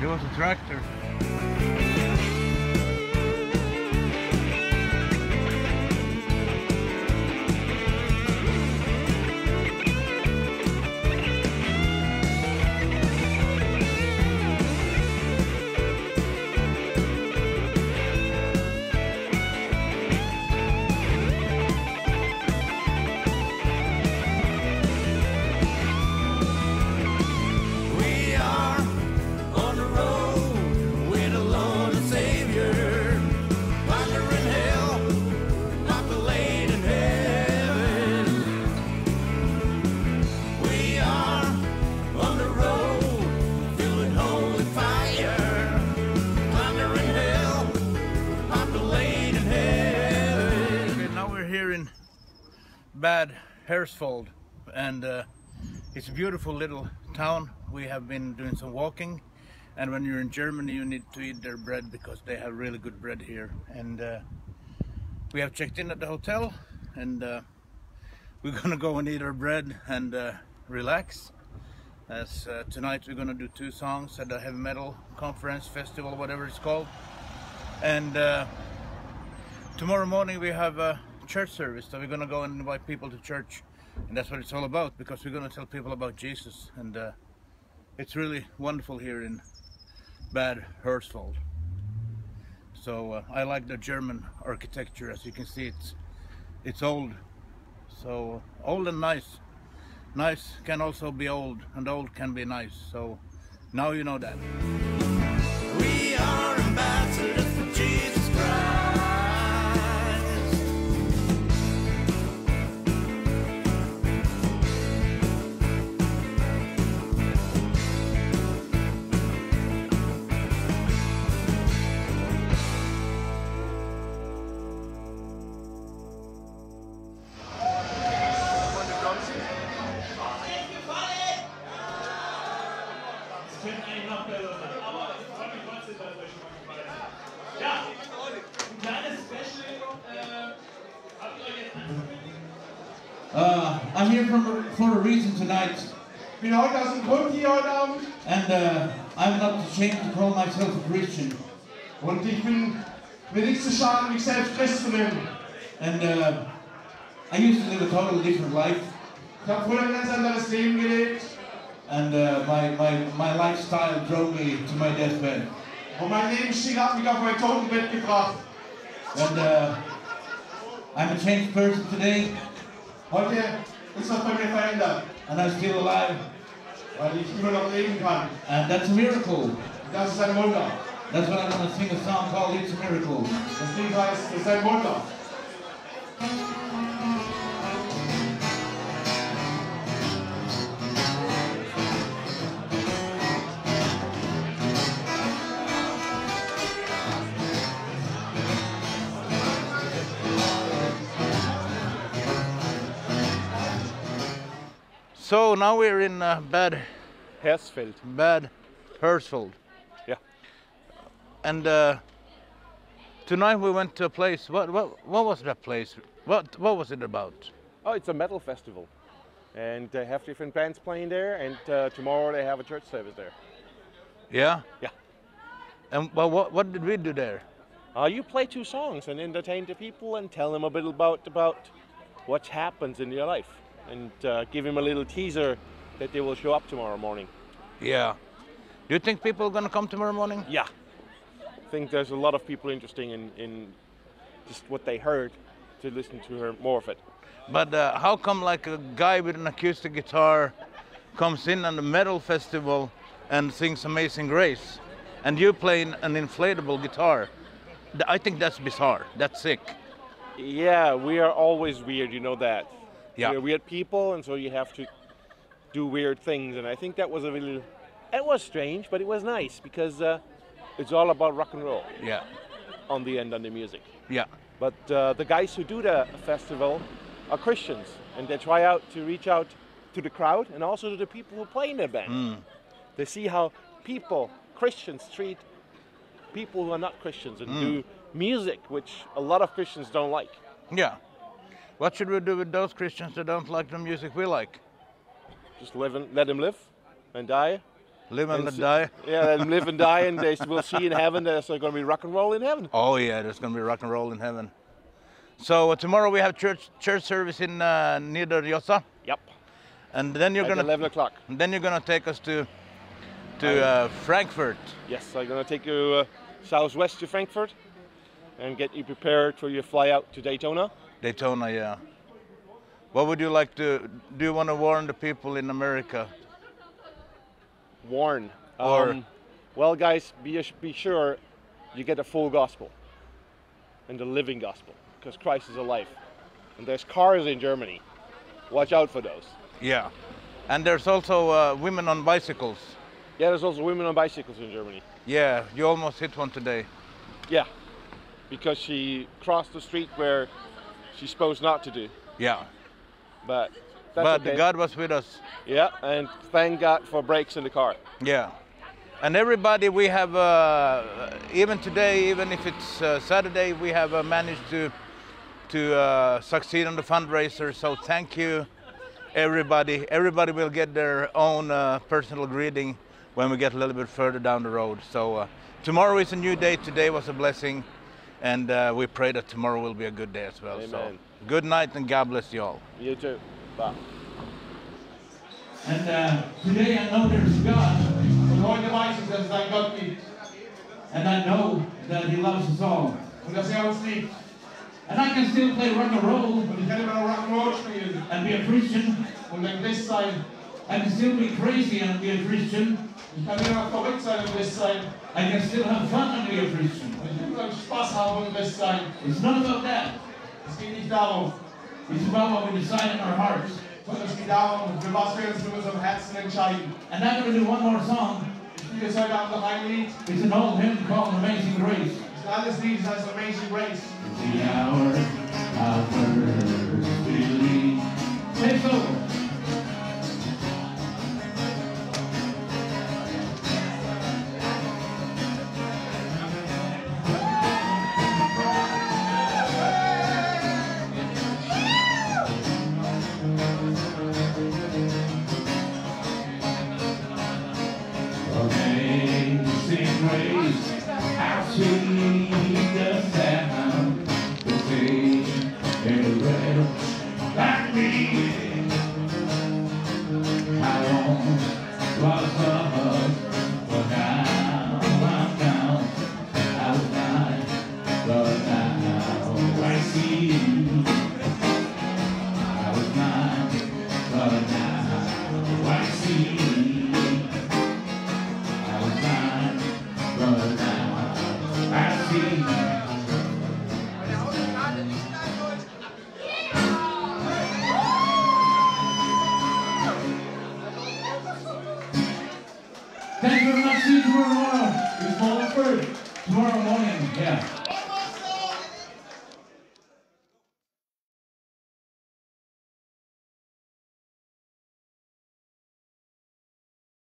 It was a tractor. Bad Hersfeld, and it's a beautiful little town. We have been doing some walking, and when you're in Germany you need to eat their bread because they have really good bread here. And we have checked in at the hotel, and we're gonna go and eat our bread and relax, as tonight we're gonna do 2 songs at a heavy metal conference, festival, whatever it's called. And tomorrow morning we have a church service, so we're gonna go and invite people to church, and that's what it's all about, because we're gonna tell people about Jesus. And it's really wonderful here in Bad Hersfeld. So I like the German architecture. As you can see, it's old, so old and nice can also be old, and old can be nice. So now you know that. We are ambassadors for Jesus Christ. Ja, ein kleines Special. Habt ihr euch jetzt angekündigt? I'm here for a reason tonight. Ich bin heute aus dem Grund hier heute Abend. And I'm not ashamed to call myself a Christian. Und ich bin mir nicht zu schade, mich selbst Christ zu nennen. And I used to live a totally different life. Ich habe früher ein ganz anderes Leben gelebt. And my lifestyle drove me to my deathbed. Und mein Lebensstil hat mich auf mein Totenbett gebracht. And I'm a changed person today. Heute ist was bei mir verändert. And I'm still alive. Weil ich immer noch leben kann. And that's a miracle. Das ist ein Wunder. That's what I'm going to sing a song called "It's a Miracle." Das Lied heißt, es ist ein Wunder. So now we're in Bad Hersfeld. Bad Hersfeld. Yeah. And tonight we went to a place. What was that place? What was it about? Oh, it's a metal festival, and they have different bands playing there. And tomorrow they have a church service there. Yeah. Yeah. And well, what did we do there? You play 2 songs and entertain the people and tell them a bit about what happens in your life. And give him a little teaser that they will show up tomorrow morning. Yeah. Do you think people are going to come tomorrow morning? Yeah. I think there's a lot of people interesting in just what they heard, to listen to her more of it. But how come like a guy with an acoustic guitar comes in on the metal festival and sings Amazing Grace, and you playing an inflatable guitar? I think that's bizarre. That's sick. Yeah, we are always weird, you know that. Yeah. You're weird people, and so you have to do weird things. And I think that was it was strange, but it was nice because it's all about rock and roll. Yeah. On the end, on the music. Yeah. But the guys who do the festival are Christians, and they try out to reach out to the crowd and also to the people who play in their band. Mm. They see how people, Christians, treat people who are not Christians and do music, which a lot of Christians don't like. Yeah. What should we do with those Christians that don't like the music we like? Just live and let them live and die. Live and die. Yeah, let them live and die, and they will see in heaven there's going to be rock and roll in heaven. Oh yeah, there's going to be rock and roll in heaven. So tomorrow we have church service in Niederaula. Yep. And then you're going to 11 o'clock. Then you're going to take us to Frankfurt. Yes, I'm going to take you southwest to Frankfurt and get you prepared for your fly out to Daytona. Daytona, yeah. What would you like to do? You want to warn the people in America? Warn. Or well, guys, be sure you get the full gospel and the living gospel, because Christ is alive. And there's cars in Germany. Watch out for those. Yeah. And there's also women on bicycles. Yeah, there's also women on bicycles in Germany. Yeah, you almost hit one today. Yeah, because she crossed the street where she's supposed not to do. Yeah. But okay. God was with us. Yeah, and thank God for brakes in the car. Yeah. And everybody, we have, even today, even if it's Saturday, we have managed to succeed on the fundraiser. So thank you, everybody. Everybody will get their own personal greeting when we get a little bit further down the road. So tomorrow is a new day. Today was a blessing. And we pray that tomorrow will be a good day as well. Amen. So good night and God bless you all. You too. Bye. And today I know there's God. The Lord delights us as I got me. And I know that He loves us all. And I can still play rock and roll. And be a Christian. I can still be crazy and be a Christian. I can still have fun and be a Christian. It's not about that. It's about what we decide in our hearts. And I'm going to do one more song. It's an old hymn called Amazing Grace. It's the hour of first belief. Take over. Thank you very much. See you tomorrow morning. Yeah.